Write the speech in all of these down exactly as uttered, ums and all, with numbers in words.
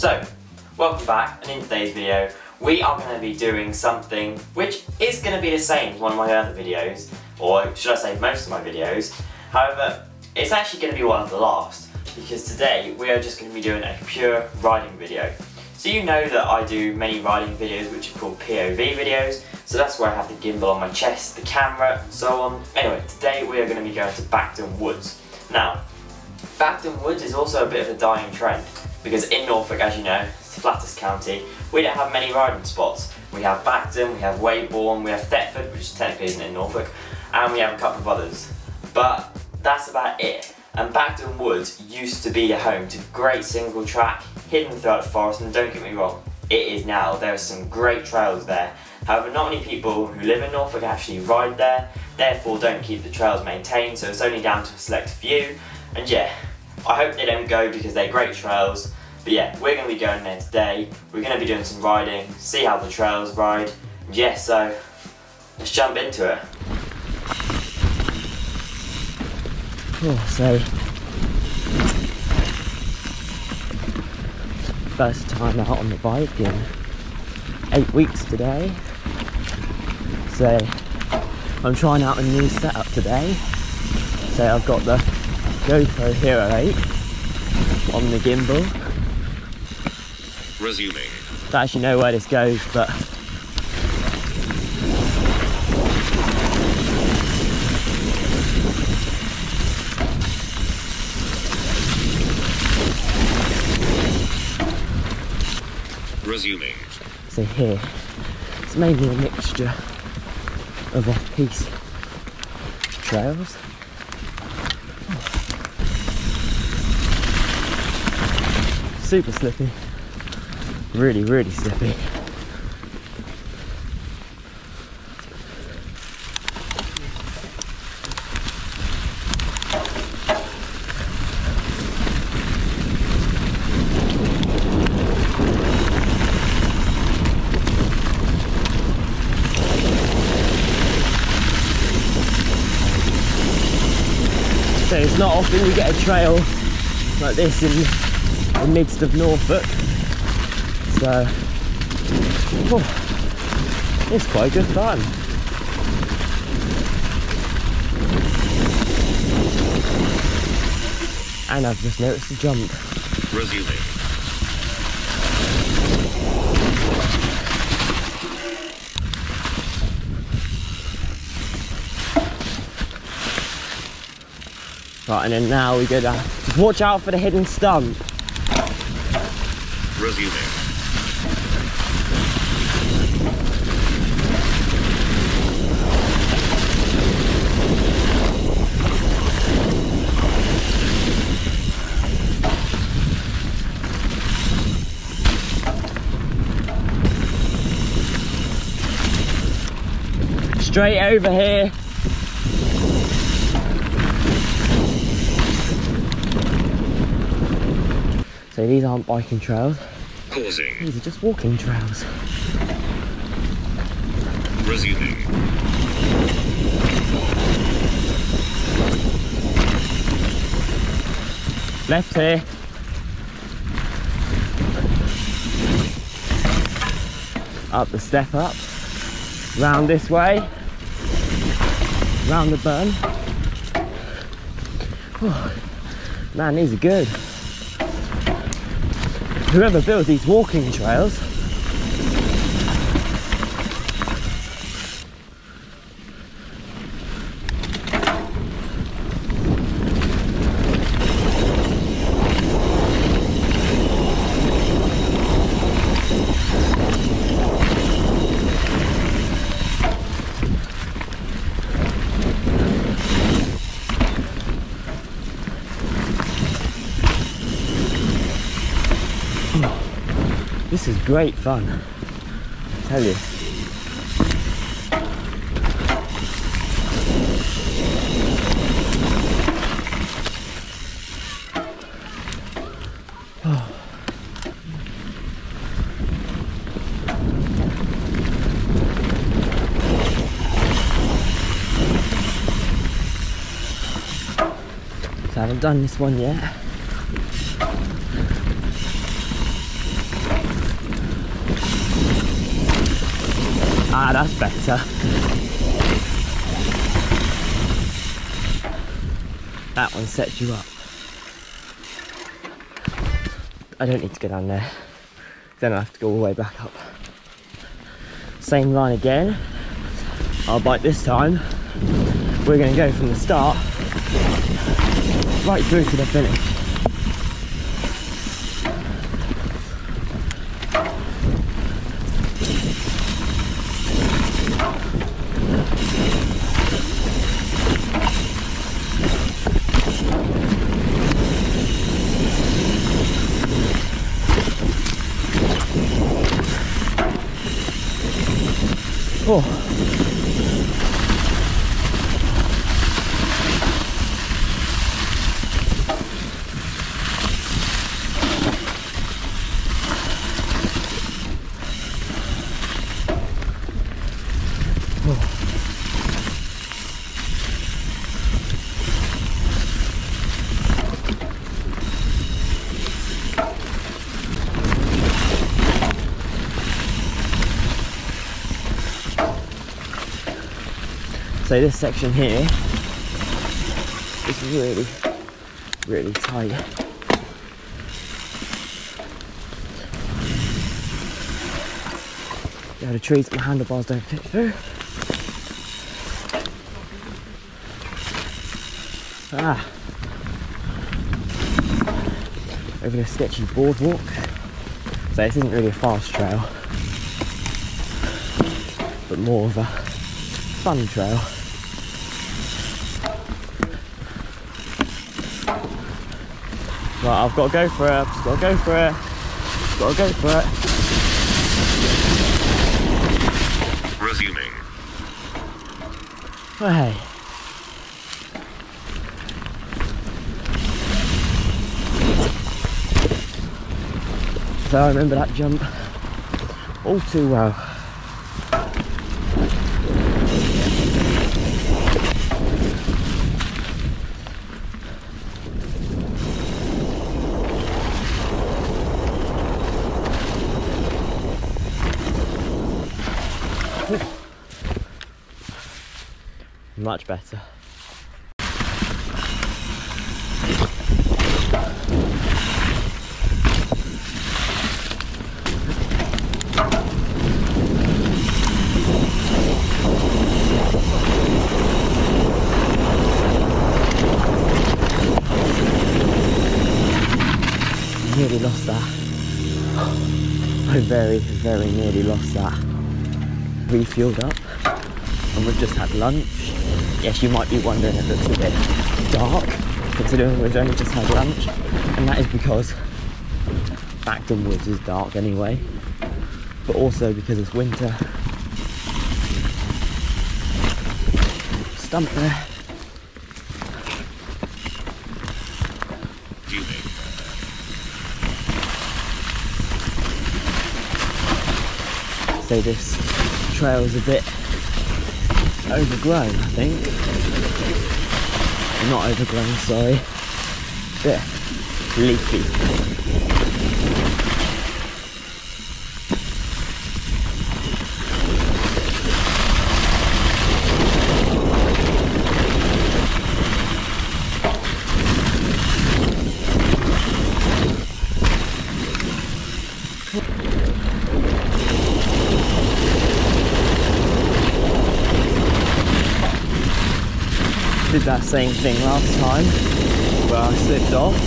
So, welcome back, and in today's video we are going to be doing something which is going to be the same as one of my other videos, or should I say most of my videos. However, it's actually going to be one of the last, because today we are just going to be doing a pure riding video. So you know that I do many riding videos which are called P O V videos, so that's where I have the gimbal on my chest, the camera, and so on. Anyway, today we are going to be going to Bacton Woods. Now, Bacton Woods is also a bit of a dying trend, because in Norfolk, as you know, it's the flattest county, we don't have many riding spots. We have Bacton, we have Weybourne, we have Thetford, which technically isn't in Norfolk, and we have a couple of others. But that's about it. And Bacton Woods used to be a home to great single track, hidden throughout the forest, and don't get me wrong, it is now. There are some great trails there. However, not many people who live in Norfolk actually ride there, therefore don't keep the trails maintained, so it's only down to a select few. And yeah, I hope they don't go because they're great trails. But yeah, we're going to be going there today. We're going to be doing some riding, see how the trails ride. And yeah, so let's jump into it. Oh, so first time out on the bike in eight weeks today. So I'm trying out a new setup today. So I've got the GoPro Hero eight on the gimbal. Resuming. I don't actually know where this goes, but resuming. So here, it's mainly a mixture of off-piste trails. Oh. Super slippy. Really, really slippy. So it's not often you get a trail like this in the midst of Norfolk. So, oh, it's quite good fun. And I've just noticed the jump. Resuming. Right, and then now we go down. Just watch out for the hidden stump. Resuming. Straight over here. So these aren't biking trails. Pausing. These are just walking trails. Resuming. Left here. Up the step up. Round this way. Round the burn. Oh, man, these are good. Whoever builds these walking trails. This is great fun, I tell you. Oh. So I haven't done this one yet. Ah, that's better. That one sets you up. I don't need to go down there. Then I have to go all the way back up. Same line again. Our bike this time, we're going to go from the start right through to the finish. Oh. So this section here is really, really tight. Now the trees, my handlebars don't fit through. Ah. Over the sketchy boardwalk. So this isn't really a fast trail, but more of a fun trail. Right, I've got to go for it, I've just got to go for it, just got to go for it. Resuming. Oh, hey. So I remember that jump all too well. Much better. Nearly lost that. I very, very nearly lost that. Refueled up and we've just had lunch. Yes, you might be wondering if it's a bit dark, considering we've only just had lunch, and that is because Bacton Woods is dark anyway, but also because it's winter. Stump there. So this trail is a bit overgrown, I think. Not overgrown, sorry. A bit leafy. Did that same thing last time where I slipped off.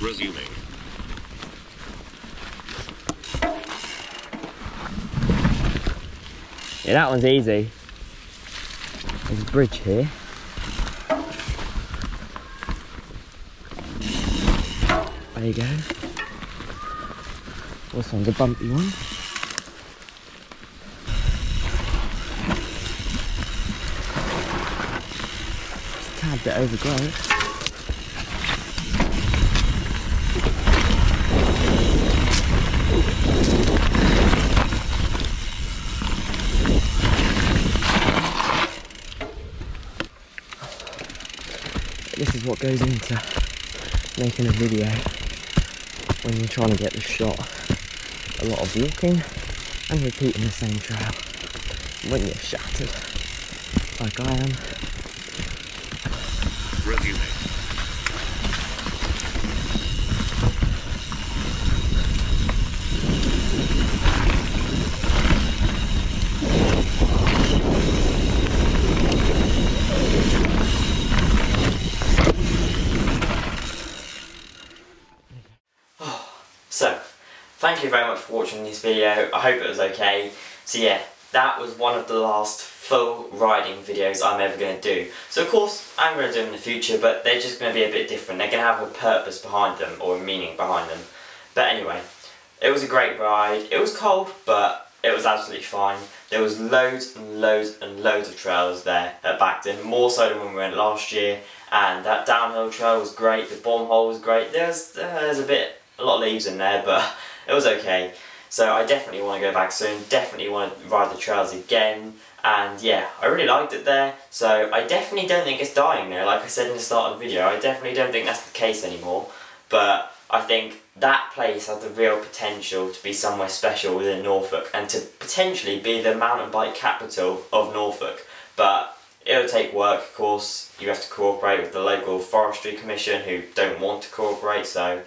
Resuming. Yeah, that one's easy. There's a bridge here. There you go. This one's a bumpy one. It's a tad bit overgrown. This is what goes into making a video when you're trying to get the shot. A lot of looking and repeating the same trail. When you're shattered, like I am. Review Thank you very much for watching this video. I hope it was okay. So yeah, that was one of the last full riding videos I'm ever going to do. So of course, I'm going to do them in the future, but they're just going to be a bit different. They're going to have a purpose behind them, or a meaning behind them. But anyway, it was a great ride. It was cold, but it was absolutely fine. There was loads and loads and loads of trails there at Bacton, more so than when we went last year. And that downhill trail was great, the bomb hole was great. There's, there's a bit, a lot of leaves in there, but it was okay. So I definitely want to go back soon, definitely want to ride the trails again, and yeah, I really liked it there. So I definitely don't think it's dying there, like I said in the start of the video, I definitely don't think that's the case anymore, but I think that place has the real potential to be somewhere special within Norfolk, and to potentially be the mountain bike capital of Norfolk. But it'll take work, of course. You have to cooperate with the local forestry commission, who don't want to cooperate, so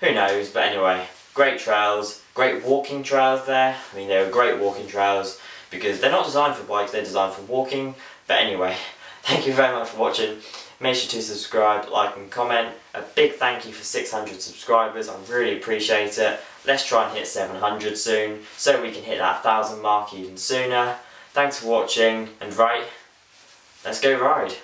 who knows. But anyway, great trails, great walking trails there. I mean, they were great walking trails because they're not designed for bikes, they're designed for walking. But anyway, thank you very much for watching. Make sure to subscribe, like and comment. A big thank you for six hundred subscribers, I really appreciate it. Let's try and hit seven hundred soon, so we can hit that one thousand mark even sooner. Thanks for watching, and right, let's go ride.